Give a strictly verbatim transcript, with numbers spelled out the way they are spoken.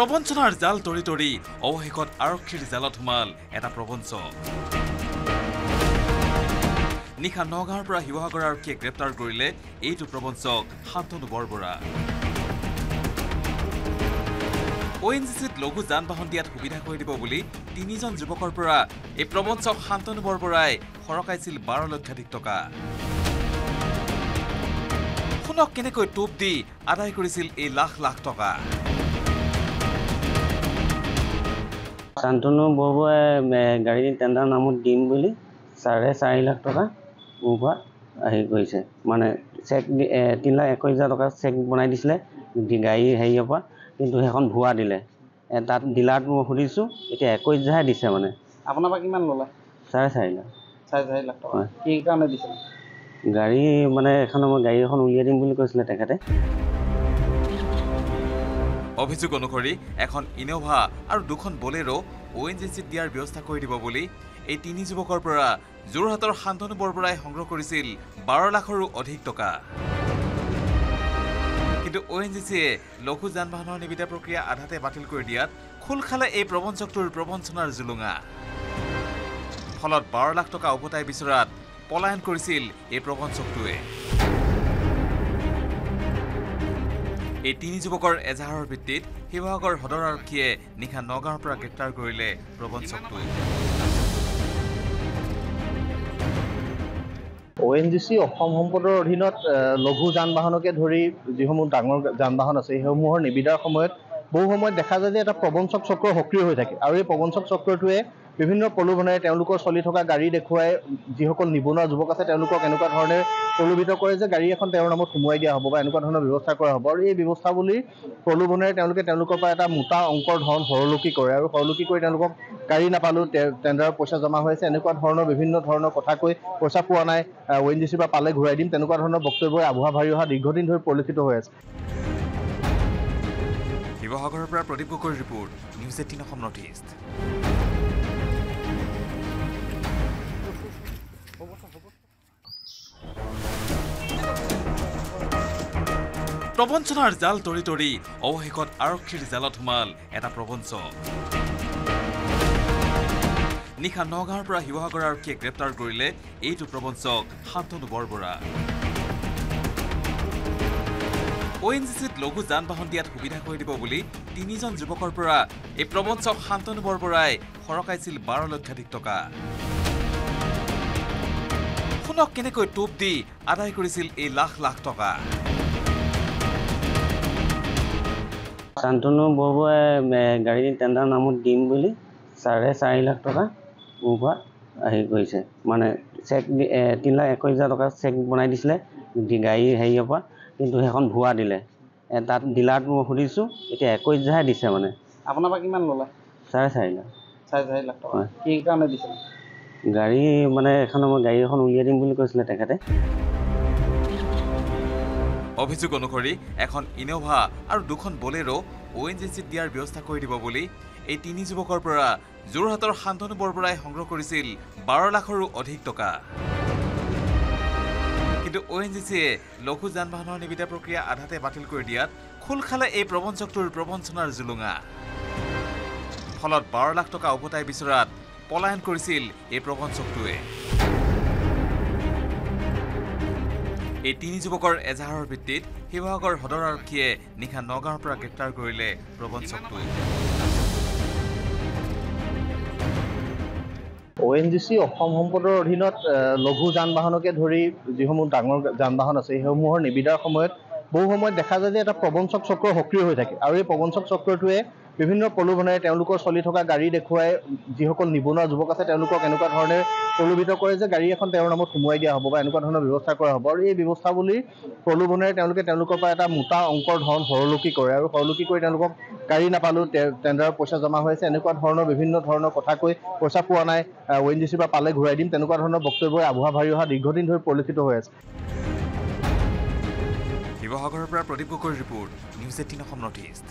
প্ৰবঞ্চনাৰ জাল তৰি তৰি অৱশেষত আৰক্ষীৰ জালত সোমাল এটা প্ৰবঞ্চ নিখা নগাঁৱৰ পৰা হিৱাগৰ আৰক্ষীয়ে গ্ৰেপ্তাৰ কৰিলে এইটো প্ৰবঞ্চক শান্তনু বৰবৰা ওএনজিচিত লঘু যান বাহন দিয়াত সুবিধা কৰি দিব বুলি তিনিজন যুৱকৰ পৰা এই প্ৰবঞ্চক শান্তনু বৰবৰাই খৰকাইছিল বাৰ লক্ষাধিক টকা খুনক কেনেকৈ টোপ দি আদায় কৰিছিল এই লাখ লাখ টকা শান্তনু বৰবৰাই গাড়ী টেন্ডাৰ নামত দিম বুলি চাৰে চাৰি লাখ টকা উভা আহি গৈছে মানে চেক তিনি লাখ একৈশ হাজাৰ টকা চেক বনাই দিছিলে গাড়ী হেৰিয়া পৰা কিন্তু এখন ভুৱা দিলে তাত ডিলাৰ মুহৰিছো এটা একৈশ হাজাৰ দিছে মানে আপোনাবা কিমান ললা চাৰে চাৰি লাখ চাৰে চাৰি লাখ টকা কি কামে দিছে গাড়ী মানে এখন মই গাড়ী এখন উলিয়াই দিম বুলি কৈছিলে তেখেতে অভিযোগ অনুসৰি এখন ইনোভা আৰু দুখন বলেৰো ওএনজিচি দিয়াৰ ব্যৱস্থা কৰি দিব বুলি এই তিনি যুৱকৰ পৰা জোৰহাটৰ শান্তনু বৰবৰাই সংগ্ৰহ কৰিছিল বাৰ লাখৰো অধিক টকা কিন্তু ওএনজিচিয়ে লঘু যান বাহনৰ নিবিদা প্ৰক্ৰিয়া আধাতে বাতিল কৰি দিয়াত খোল খালে এই প্ৰবঞ্চকটোৰ প্ৰবঞ্চনাৰ জুলুঙা ফলত বাৰ লাখ টকা উভতাই বিচৰাত পলায়ন কৰিছিল এই প্ৰবঞ্চকটোৱে এই তিনি যুৱকৰ এজাহাৰৰ ভিত্তিত হিৱাগৰ হদৰ আৰক্ষীয়ে নিখা নগাঁৱৰ পৰা গ্ৰেপ্তাৰ কৰিলে প্ৰবঞ্চকটোৱে ওএনজিচি অসম সম্পদৰ অধীনত লঘু যান বাহনকে ধৰি যিসমূহ ডাঙৰ যান বাহন আছে সেইসমূহৰ নিবিদাৰ সময়ত বহু সময়ত দেখা যায় যে এটা প্ৰবঞ্চক চক্ৰ সক্ৰিয় হৈ থাকে আৰু এই প্ৰবঞ্চক চক্ৰটোৱে বিভিন্ন প্ৰলোভনেৰে তেওঁলোকৰ চলি থকা গাড়ী দেখুৱাই যিসকল নিবনুৱা যুৱক আছে তেওঁলোকক এনেকুৱা ধৰণে প্ৰলোভিত কৰে যে গাড়ী এখন তেওঁৰ নামত সোমোৱাই দিয়া হ'ব বা এনেকুৱা ধৰণৰ ব্যৱস্থা কৰা হ'ব আৰু এই ব্যৱস্থা বুলি প্ৰলোভনেৰে তেওঁলোকে তেওঁলোকৰ পৰা এটা মোটা অংকৰ ধন সৰলকি কৰে আৰু সৰলকি কৰি তেওঁলোকক গাড়ী নাপালোঁ টেণ্ডাৰৰ পইচা জমা হৈছে এনেকুৱা ধৰণৰ বিভিন্ন ধৰণৰ কথা কৈ পইচা পোৱা নাই ওএনজিচিৰ পৰা পালে ঘূৰাই দিম তেনেকুৱা ধৰণৰ বক্তব্যই আবহাৱা ভাৰি অহা দীৰ্ঘদিন ধৰি পৰিলক্ষিত হৈ আছে শিৱসাগৰৰ পৰা প্ৰদীপ গগৈৰ report news eighteen Assam north east প্ৰবঞ্চনাৰ জাল তৰি তৰি অৱশেষত আৰক্ষীৰ জালত সোমাল এটা প্ৰবঞ্চক নিখা নগাঁৱৰ পৰা হিৱাগৰ আৰক্ষীয়ে গ্ৰেপ্তাৰ কৰিলে এইটো প্ৰবঞ্চক শান্তনু বৰবৰা ওএনজিচিত লঘু যান বাহন দিয়াত সুবিধা কৰি দিব বুলি তিনিজন যুৱকৰ পৰা এই প্ৰবঞ্চক শান্তনু বৰবৰাই খৰকাইছিল বাৰ লক্ষাধিক টকা খুনক কেনেকৈ টোপ দি আদায় কৰিছিল এই লাখ লাখ টকা শান্তনু বৰবৰাই গাড়ী টেন্ডাৰ নামত দিম বুলি চাৰে চাৰি লাখ টকা উভা আহি গৈছে মানে চেক তিনি লাখ একৈশ হাজাৰ টকা চেক বনাই দিছিলে গাড়ী হেৰিয়াৰ পৰা কিন্তু সেইখন ভুৱা দিলে তাত ডিলাৰ সুধিছোঁ এতিয়া একৈশ হাজাৰ দিছে মানে আপোনাৰ পৰা কিমান ল'লা চাৰে চাৰি লাখ চাৰে চাৰি লাখ টকা কি কাৰণে দিছে গাড়ী মানে এখন মই গাড়ী এখন উলিয়াই দিম বুলি কৈছিলে তেখেতে অভিযোগ অনুসৰি এখন ইনোভা আৰু দুখন বলেৰো ওএনজিচিত দিয়াৰ ব্যৱস্থা কৰি দিব বুলি এই তিনি যুৱকৰ পৰা জোৰহাটৰ শান্তনু বৰবৰাই সংগ্ৰহ কৰিছিল বাৰ লাখৰো অধিক টকা কিন্তু ওএনজিচিয়ে লঘু যান বাহনৰ নিবিদা প্ৰক্ৰিয়া আধাতে বাতিল কৰি দিয়াত খোল খালে এই প্ৰবঞ্চকটোৰ প্ৰবঞ্চনাৰ জুলুঙা ফলত বাৰ লাখ টকা উভতাই বিচৰাত পলায়ন কৰিছিল এই প্ৰবঞ্চকটোৱে এই তিনি যুৱকৰ এজাহাৰৰ ভিত্তিত হিৱাগৰ হদৰ আৰক্ষীয়ে নিখা নগাঁৱৰ পৰা গ্ৰেপ্তাৰ কৰিলে প্ৰবঞ্চকটোৱে ওএনজিচি অসম সম্পদৰ অধীনত লঘু যান বাহনকে ধৰি যিসমূহ ডাঙৰ যান বাহন আছে সেইসমূহৰ নিবিদাৰ সময়ত বহু সময়ত দেখা যায় যে এটা প্ৰবঞ্চক চক্ৰ সক্ৰিয় হৈ থাকে আৰু এই প্ৰবঞ্চক চক্ৰটোৱে বিভিন্ন প্ৰলোভনেৰে তেওঁলোকৰ চলি থকা গাড়ী দেখুৱাই যিসকল নিবনুৱা যুৱক আছে তেওঁলোকক এনেকুৱা ধৰণে প্ৰলোভিত কৰে যে গাড়ী এখন তেওঁৰ নামত সোমোৱাই দিয়া হ'ব বা এনেকুৱা ধৰণৰ ব্যৱস্থা কৰা হ'ব আৰু এই ব্যৱস্থা বুলি প্ৰলোভনেৰে তেওঁলোকে তেওঁলোকৰ পৰা এটা মোটা অংকৰ ধন সৰলকি কৰে আৰু সৰলকি কৰি তেওঁলোকক গাড়ী নাপালোঁ টেণ্ডাৰৰ পইচা জমা হৈছে এনেকুৱা ধৰণৰ বিভিন্ন ধৰণৰ কথা কৈ পইচা পোৱা নাই ওএনজিচিৰ পৰা পালে ঘূৰাই দিম তেনেকুৱা ধৰণৰ বক্তব্যই আবহাৱা ভাৰি অহা দীৰ্ঘদিন ধৰি পৰিলক্ষিত হৈ আছে শিৱসাগৰৰ পৰা প্ৰদীপ গগৈৰ report news eighteen Assam north east.